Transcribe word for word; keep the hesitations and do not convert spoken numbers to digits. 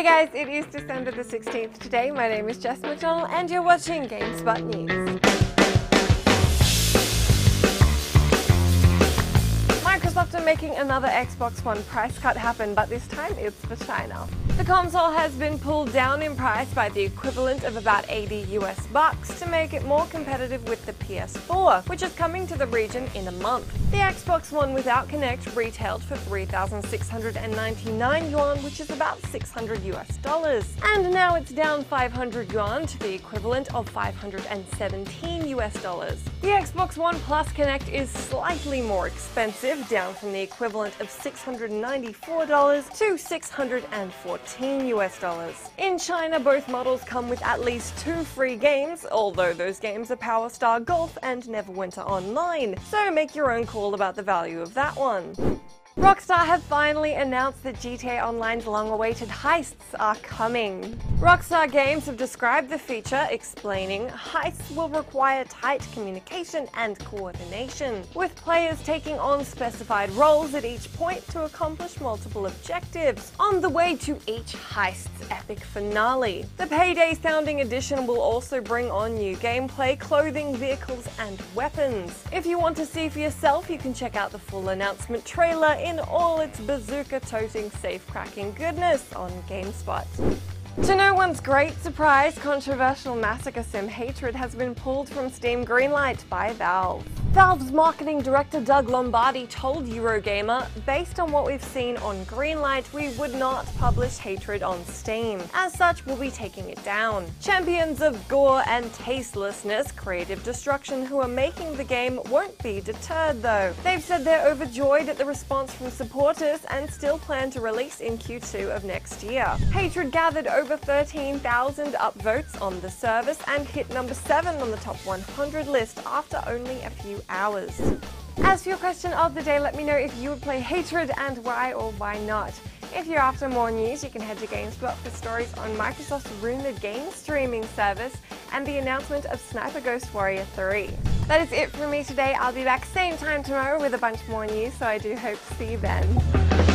Hey guys, it is December the sixteenth today. My name is Jess McDonnell and you're watching GameSpot News. Microsoft are making another Xbox One price cut happen, but this time it's for China. The console has been pulled down in price by the equivalent of about eighty US bucks to make it more competitive with the P S four, which is coming to the region in a month. The Xbox One without Kinect retailed for three thousand six hundred ninety-nine yuan, which is about six hundred US dollars. And now it's down five hundred yuan to the equivalent of five hundred seventeen US dollars. The Xbox One plus Kinect is slightly more expensive, down from the equivalent of six hundred ninety-four dollars to six hundred fourteen US dollars. In China, both models come with at least two free games, although those games are Power Star Golf and Neverwinter Online, so make your own call about the value of that one. Rockstar have finally announced that G T A Online's long-awaited heists are coming. Rockstar Games have described the feature, explaining, heists will require tight communication and coordination, with players taking on specified roles at each point to accomplish multiple objectives, on the way to each heist's epic finale. The Payday Sounding Edition will also bring on new gameplay, clothing, vehicles, and weapons. If you want to see for yourself, you can check out the full announcement trailer in all its bazooka-toting, safe-cracking goodness on GameSpot. To no one's great surprise, controversial massacre sim Hatred has been pulled from Steam Greenlight by Valve. Valve's marketing director Doug Lombardi told Eurogamer, based on what we've seen on Greenlight, we would not publish Hatred on Steam. As such, we'll be taking it down. Champions of gore and tastelessness, creative destruction, who are making the game won't be deterred though. They've said they're overjoyed at the response from supporters and still plan to release in Q two of next year. Hatred gathered over thirteen thousand upvotes on the service and hit number seven on the top one hundred list after only a few hours. As for your question of the day, let me know if you would play Hatred and why or why not. If you're after more news, you can head to GameSpot for stories on Microsoft's rumored game streaming service and the announcement of Sniper Ghost Warrior three. That is it from me today. I'll be back same time tomorrow with a bunch more news, so I do hope to see you then.